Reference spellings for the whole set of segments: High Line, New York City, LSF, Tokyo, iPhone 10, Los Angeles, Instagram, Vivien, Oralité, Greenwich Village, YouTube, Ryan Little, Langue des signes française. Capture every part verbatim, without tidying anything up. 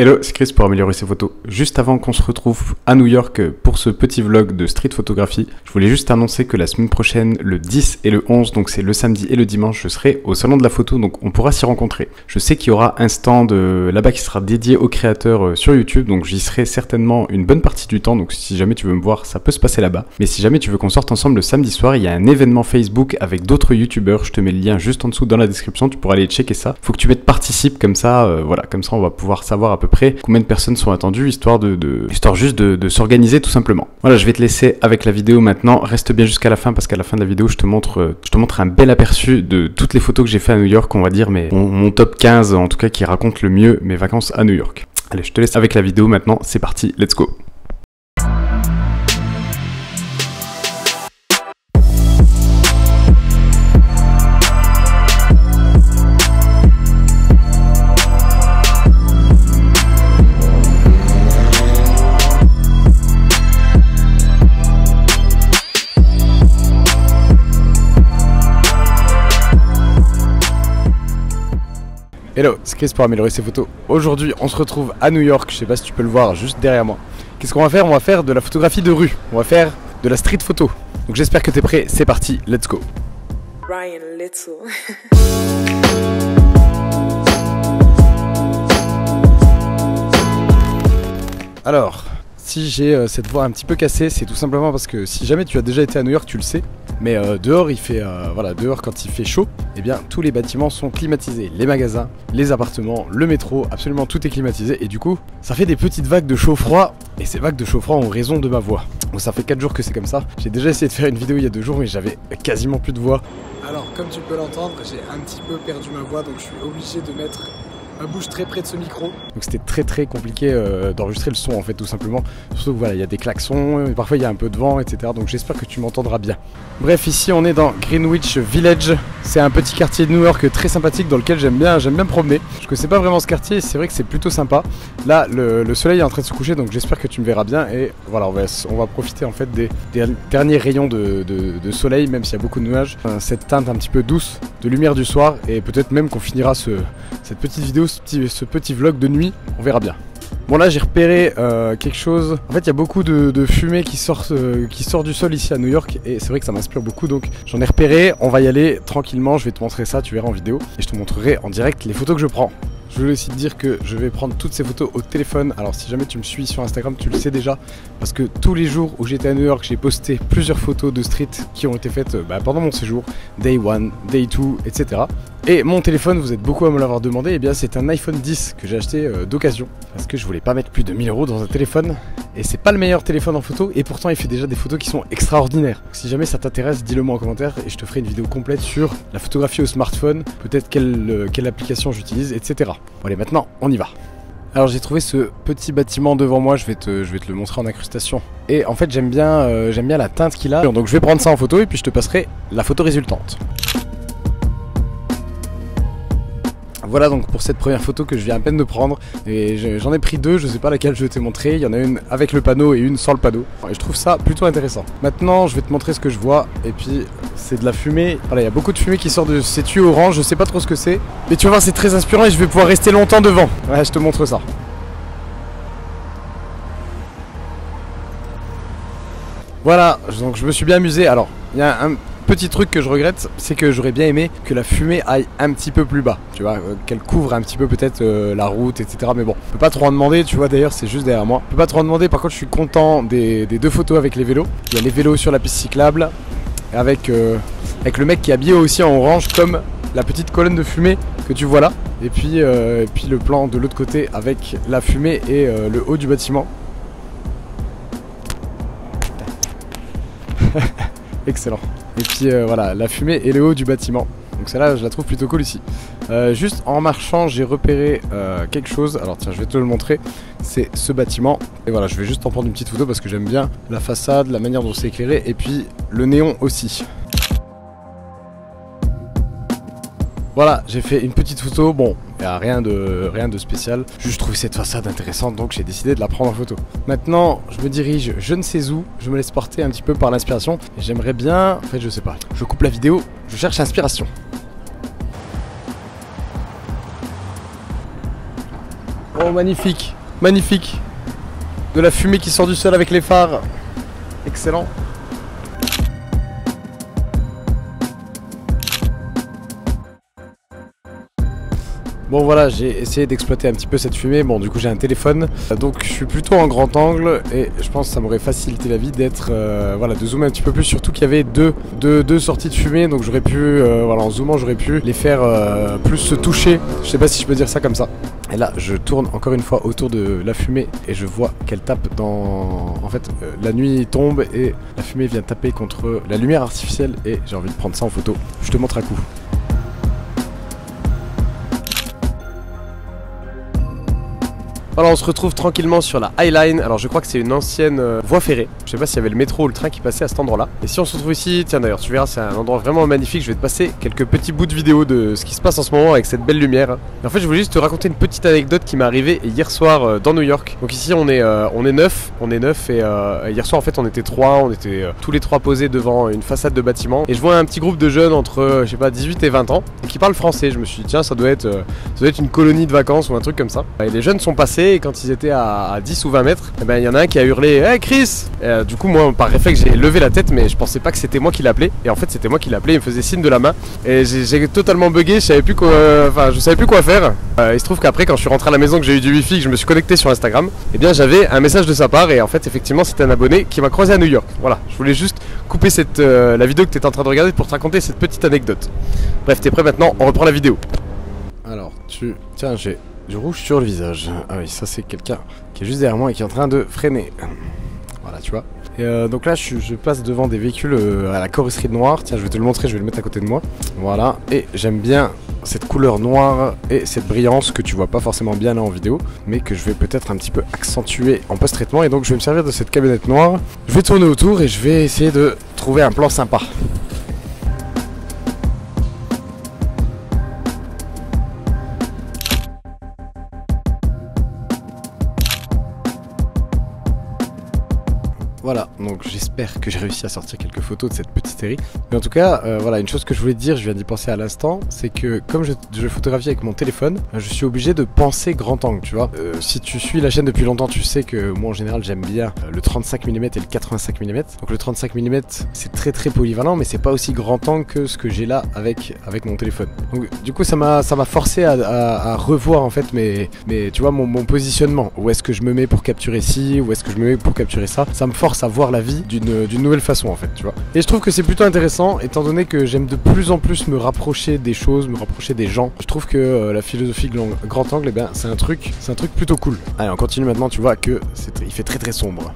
Hello, c'est Chris pour améliorer ses photos. Juste avant qu'on se retrouve à New York pour ce petit vlog de street photographie, je voulais juste annoncer que la semaine prochaine, le dix et le onze, donc c'est le samedi et le dimanche, je serai au salon de la photo, donc on pourra s'y rencontrer. Je sais qu'il y aura un stand là-bas qui sera dédié aux créateurs sur YouTube, donc j'y serai certainement une bonne partie du temps, donc si jamais tu veux me voir, ça peut se passer là-bas. Mais si jamais tu veux qu'on sorte ensemble le samedi soir, il y a un événement Facebook avec d'autres YouTubeurs, je te mets le lien juste en dessous dans la description, tu pourras aller checker ça. Faut que tu mettes participe comme ça, euh, voilà, comme ça on va pouvoir savoir à peu près combien de personnes sont attendues, histoire de, de histoire juste de, de s'organiser tout simplement. Voilà, je vais te laisser avec la vidéo maintenant. Reste bien jusqu'à la fin parce qu'à la fin de la vidéo, je te montre, je te montre un bel aperçu de toutes les photos que j'ai fait à New York, on va dire, mais mon, mon top quinze en tout cas qui raconte le mieux mes vacances à New York. Allez, je te laisse avec la vidéo maintenant. C'est parti, let's go. Hello, c'est Chris pour améliorer ses photos. Aujourd'hui, on se retrouve à New York. Je sais pas si tu peux le voir juste derrière moi. Qu'est-ce qu'on va faire? On va faire de la photographie de rue. On va faire de la street photo. Donc j'espère que t'es prêt. C'est parti, let's go. Ryan Little. Alors, si j'ai euh, cette voix un petit peu cassée, c'est tout simplement parce que si jamais tu as déjà été à New York, tu le sais. Mais euh, dehors, il fait, euh, voilà, dehors quand il fait chaud, eh bien tous les bâtiments sont climatisés, les magasins, les appartements, le métro, absolument tout est climatisé. Et du coup, ça fait des petites vagues de chaud-froid. Et ces vagues de chaud-froid ont raison de ma voix. Bon, ça fait quatre jours que c'est comme ça. J'ai déjà essayé de faire une vidéo il y a deux jours, mais j'avais quasiment plus de voix. Alors, comme tu peux l'entendre, j'ai un petit peu perdu ma voix, donc je suis obligé de mettre ma bouche très près de ce micro. Donc c'était très très compliqué euh, d'enregistrer le son en fait tout simplement. Surtout que voilà, il y a des klaxons, et parfois il y a un peu de vent, et cetera. Donc j'espère que tu m'entendras bien. Bref, ici on est dans Greenwich Village. C'est un petit quartier de New York très sympathique dans lequel j'aime bien, j'aime bien me promener. Je ne connaissais pas vraiment ce quartier, c'est vrai que c'est plutôt sympa. Là, le, le soleil est en train de se coucher, donc j'espère que tu me verras bien. Et voilà, on va, on va profiter en fait des, des derniers rayons de, de, de soleil, même s'il y a beaucoup de nuages. Cette teinte un petit peu douce de lumière du soir, et peut-être même qu'on finira ce, cette petite vidéo, Ce petit, ce petit vlog de nuit, on verra bien. Bon, là j'ai repéré euh, quelque chose. En fait il y a beaucoup de, de fumée qui sort, euh, qui sort du sol ici à New York, et c'est vrai que ça m'inspire beaucoup, donc j'en ai repéré. On va y aller tranquillement, je vais te montrer ça, tu verras en vidéo, et je te montrerai en direct les photos que je prends. Je voulais aussi te dire que je vais prendre toutes ces photos au téléphone. Alors si jamais tu me suis sur Instagram, tu le sais déjà, parce que tous les jours où j'étais à New York, j'ai posté plusieurs photos de street qui ont été faites bah, pendant mon séjour, Day one, Day two, et cetera. Et mon téléphone, vous êtes beaucoup à me l'avoir demandé, et bien c'est un iPhone dix que j'ai acheté euh, d'occasion, parce que je voulais pas mettre plus de mille euros dans un téléphone, et c'est pas le meilleur téléphone en photo, et pourtant il fait déjà des photos qui sont extraordinaires. Donc, si jamais ça t'intéresse, dis-le moi en commentaire, et je te ferai une vidéo complète sur la photographie au smartphone, peut-être quelle, euh, quelle application j'utilise, et cetera. Bon allez, maintenant on y va. Alors j'ai trouvé ce petit bâtiment devant moi, je vais te, je vais te le montrer en incrustation. Et en fait j'aime bien, euh, j'aime bien la teinte qu'il a, donc je vais prendre ça en photo et puis je te passerai la photo résultante. Voilà donc pour cette première photo que je viens à peine de prendre, et j'en ai pris deux, je sais pas laquelle je t'ai montré, il y en a une avec le panneau et une sans le panneau, et je trouve ça plutôt intéressant. Maintenant je vais te montrer ce que je vois, et puis c'est de la fumée, voilà il y a beaucoup de fumée qui sort de ces tuyaux orange, je sais pas trop ce que c'est, mais tu vas voir c'est très inspirant et je vais pouvoir rester longtemps devant. Ouais, je te montre ça. Voilà, donc je me suis bien amusé. Alors il y a un petit truc que je regrette, c'est que j'aurais bien aimé que la fumée aille un petit peu plus bas, tu vois, euh, qu'elle couvre un petit peu peut-être euh, la route, et cetera. Mais bon, on peut pas trop en demander, tu vois, d'ailleurs c'est juste derrière moi. On peut pas trop en demander, par contre je suis content des, des deux photos avec les vélos. Il y a les vélos sur la piste cyclable, avec, euh, avec le mec qui est habillé aussi en orange, comme la petite colonne de fumée que tu vois là. Et puis, euh, et puis le plan de l'autre côté avec la fumée et euh, le haut du bâtiment. Excellent. Et puis euh, voilà, la fumée et le haut du bâtiment. Donc celle-là, je la trouve plutôt cool ici. Euh, juste en marchant, j'ai repéré euh, quelque chose. Alors tiens, je vais te le montrer. C'est ce bâtiment. Et voilà, je vais juste en prendre une petite photo parce que j'aime bien la façade, la manière dont c'est éclairé. Et puis le néon aussi. Voilà, j'ai fait une petite photo. Bon, il n'y a rien de, rien de spécial. Juste trouvé cette façade intéressante, donc j'ai décidé de la prendre en photo. Maintenant, je me dirige je ne sais où. Je me laisse porter un petit peu par l'inspiration. J'aimerais bien... En fait, je sais pas. Je coupe la vidéo, je cherche l'inspiration. Oh magnifique, magnifique. De la fumée qui sort du sol avec les phares. Excellent. Bon voilà, j'ai essayé d'exploiter un petit peu cette fumée. Bon, du coup j'ai un téléphone, donc je suis plutôt en grand angle et je pense que ça m'aurait facilité la vie d'être euh, voilà, de zoomer un petit peu plus, surtout qu'il y avait deux, deux, deux sorties de fumée, donc j'aurais pu euh, voilà, en zoomant j'aurais pu les faire euh, plus se toucher, je sais pas si je peux dire ça comme ça. Et là je tourne encore une fois autour de la fumée et je vois qu'elle tape dans... En fait euh, la nuit tombe et la fumée vient taper contre la lumière artificielle et j'ai envie de prendre ça en photo. Je te montre à coup. Voilà, on se retrouve tranquillement sur la High Line. Alors je crois que c'est une ancienne euh, voie ferrée. Je sais pas s'il y avait le métro ou le train qui passait à cet endroit là. Et si on se retrouve ici, tiens d'ailleurs tu verras, c'est un endroit vraiment magnifique. Je vais te passer quelques petits bouts de vidéo de ce qui se passe en ce moment avec cette belle lumière. Et en fait je voulais juste te raconter une petite anecdote qui m'est arrivée hier soir euh, dans New York. Donc ici on est euh, on est neuf, on est neuf et euh, hier soir en fait on était trois, on était euh, tous les trois posés devant une façade de bâtiment. Et je vois un petit groupe de jeunes entre euh, je sais pas dix-huit et vingt ans et qui parlent français. Je me suis dit tiens ça doit être euh, ça doit être une colonie de vacances ou un truc comme ça. Et les jeunes sont passés. Et quand ils étaient à dix ou vingt mètres, il ben, y en a un qui a hurlé hey, « Chris !» euh, Du coup moi par réflexe j'ai levé la tête, mais je pensais pas que c'était moi qui l'appelais. Et en fait c'était moi qui l'appelais, il me faisait signe de la main. Et j'ai totalement bugué, je savais plus quoi, euh, je savais plus quoi faire. euh, Il se trouve qu'après quand je suis rentré à la maison, que j'ai eu du wifi, que je me suis connecté sur Instagram, et bien j'avais un message de sa part. Et en fait effectivement c'était un abonné qui m'a croisé à New York. Voilà, je voulais juste couper cette, euh, la vidéo que tu étais en train de regarder pour te raconter cette petite anecdote. Bref, t'es prêt maintenant, on reprend la vidéo. Alors tu... Tiens j'ai... du rouge sur le visage. Ah oui, ça c'est quelqu'un qui est juste derrière moi et qui est en train de freiner. Voilà, tu vois. Et euh, donc là, je, je passe devant des véhicules euh, à la carrosserie noire. Tiens, je vais te le montrer, je vais le mettre à côté de moi. Voilà. Et j'aime bien cette couleur noire et cette brillance que tu vois pas forcément bien là en vidéo, mais que je vais peut-être un petit peu accentuer en post-traitement. Et donc, je vais me servir de cette camionnette noire. Je vais tourner autour et je vais essayer de trouver un plan sympa. Voilà, donc j'espère que j'ai réussi à sortir quelques photos de cette petite série. Mais en tout cas, euh, voilà, une chose que je voulais te dire, je viens d'y penser à l'instant, c'est que comme je, je photographie avec mon téléphone, je suis obligé de penser grand angle, tu vois. Euh, si tu suis la chaîne depuis longtemps, tu sais que moi en général j'aime bien le trente-cinq millimètres et le quatre-vingt-cinq millimètres. Donc le trente-cinq millimètres c'est très très polyvalent, mais c'est pas aussi grand angle que ce que j'ai là avec, avec mon téléphone. Donc du coup ça m'a forcé à, à, à revoir en fait mes, mes, tu vois, mon, mon positionnement. Où est-ce que je me mets pour capturer ci, où est-ce que je me mets pour capturer ça. Ça me force à voir la vie d'une d'une nouvelle façon en fait, tu vois. Et je trouve que c'est plutôt intéressant, étant donné que j'aime de plus en plus me rapprocher des choses, me rapprocher des gens. Je trouve que euh, la philosophie grand angle, eh ben, c'est un truc c'est un truc plutôt cool. Allez, on continue maintenant, tu vois que il fait très très sombre.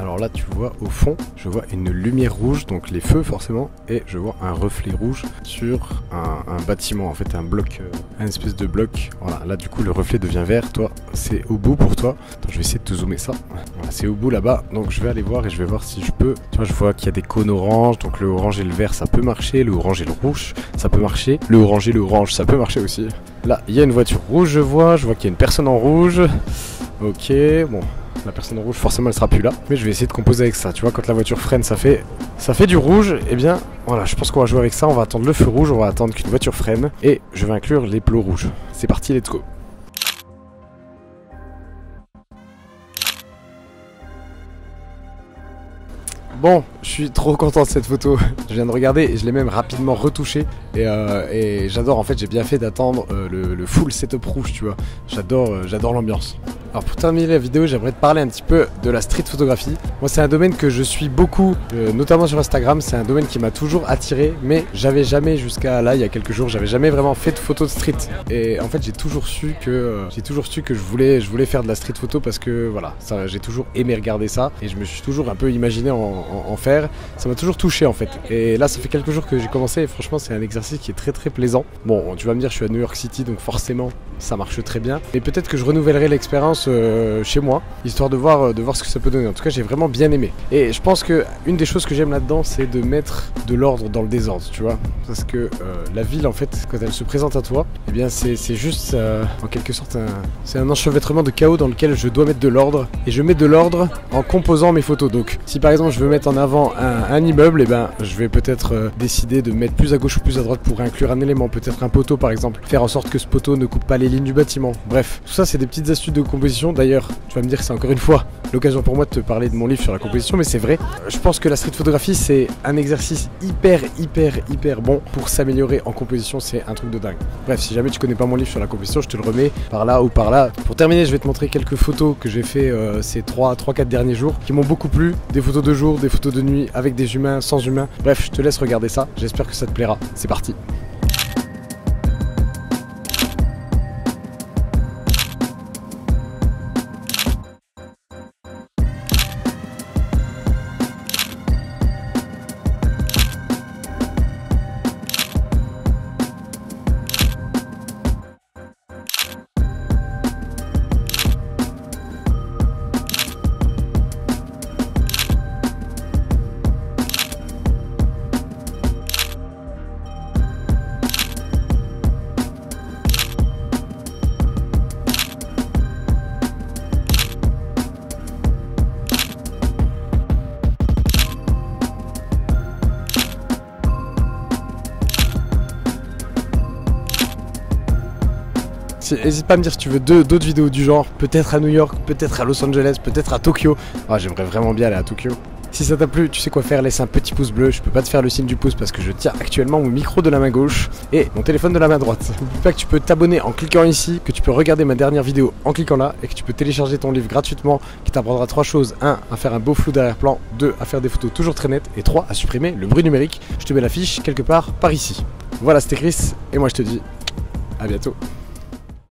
Alors là tu vois au fond, je vois une lumière rouge, donc les feux forcément, et je vois un reflet rouge sur un, un bâtiment, en fait un bloc, euh, un espèce de bloc. Voilà, là du coup le reflet devient vert, toi c'est au bout pour toi. Attends, je vais essayer de te zoomer ça. Voilà, c'est au bout là-bas, donc je vais aller voir et je vais voir si je peux. Tu vois, je vois qu'il y a des cônes orange, donc le orange et le vert ça peut marcher, le orange et le rouge ça peut marcher, le orange et le orange ça peut marcher aussi. Là il y a une voiture rouge, je vois, je vois qu'il y a une personne en rouge. Ok, bon. La personne en rouge forcément elle sera plus là, mais je vais essayer de composer avec ça. Tu vois, quand la voiture freine ça fait ça fait du rouge. Et eh bien voilà, je pense qu'on va jouer avec ça. On va attendre le feu rouge, on va attendre qu'une voiture freine et je vais inclure les plots rouges. C'est parti, let's go. Bon, je suis trop content de cette photo. Je viens de regarder et je l'ai même rapidement retouchée. Et, euh, et j'adore, en fait, j'ai bien fait d'attendre euh, le, le full setup rouge, tu vois. J'adore euh, j'adore l'ambiance. Alors pour terminer la vidéo, j'aimerais te parler un petit peu de la street photographie. Moi, c'est un domaine que je suis beaucoup, euh, notamment sur Instagram. C'est un domaine qui m'a toujours attiré, mais j'avais jamais, jusqu'à là, il y a quelques jours, j'avais jamais vraiment fait de photos de street. Et en fait, j'ai toujours su que euh, j'ai toujours su que je voulais, je voulais faire de la street photo parce que, voilà, j'ai toujours aimé regarder ça. Et je me suis toujours un peu imaginé en... en faire, ça m'a toujours touché en fait. Et là ça fait quelques jours que j'ai commencé et franchement c'est un exercice qui est très très plaisant. Bon, tu vas me dire je suis à New York City donc forcément ça marche très bien, mais peut-être que je renouvellerai l'expérience euh, chez moi, histoire de voir, de voir ce que ça peut donner. En tout cas j'ai vraiment bien aimé et je pense que une des choses que j'aime là-dedans c'est de mettre de l'ordre dans le désordre, tu vois, parce que euh, la ville en fait quand elle se présente à toi, et eh bien c'est juste euh, en quelque sorte un, c'est un enchevêtrement de chaos dans lequel je dois mettre de l'ordre, et je mets de l'ordre en composant mes photos. Donc si par exemple je veux mettre en avant un, un immeuble, et eh ben je vais peut-être euh, décider de mettre plus à gauche ou plus à droite pour inclure un élément, peut-être un poteau par exemple, faire en sorte que ce poteau ne coupe pas les les lignes du bâtiment. Bref, tout ça c'est des petites astuces de composition. D'ailleurs, tu vas me dire que c'est encore une fois l'occasion pour moi de te parler de mon livre sur la composition, mais c'est vrai. Je pense que la street photographie c'est un exercice hyper hyper hyper bon pour s'améliorer en composition, c'est un truc de dingue. Bref, si jamais tu connais pas mon livre sur la composition, je te le remets par là ou par là. Pour terminer, je vais te montrer quelques photos que j'ai fait euh, ces trois quatre derniers jours qui m'ont beaucoup plu. Des photos de jour, des photos de nuit, avec des humains, sans humains. Bref, je te laisse regarder ça, j'espère que ça te plaira. C'est parti. N'hésite pas à me dire si tu veux d'autres vidéos du genre, peut-être à New York, peut-être à Los Angeles, peut-être à Tokyo. Ah, j'aimerais vraiment bien aller à Tokyo. Si ça t'a plu, tu sais quoi faire, laisse un petit pouce bleu. Je peux pas te faire le signe du pouce parce que je tiens actuellement mon micro de la main gauche et mon téléphone de la main droite. N'oublie pas que tu peux t'abonner en cliquant ici, que tu peux regarder ma dernière vidéo en cliquant là et que tu peux télécharger ton livre gratuitement qui t'apprendra trois choses. un à faire un beau flou d'arrière-plan, deux à faire des photos toujours très nettes et trois à supprimer le bruit numérique. Je te mets l'affiche quelque part par ici. Voilà, c'était Chris et moi je te dis à bientôt.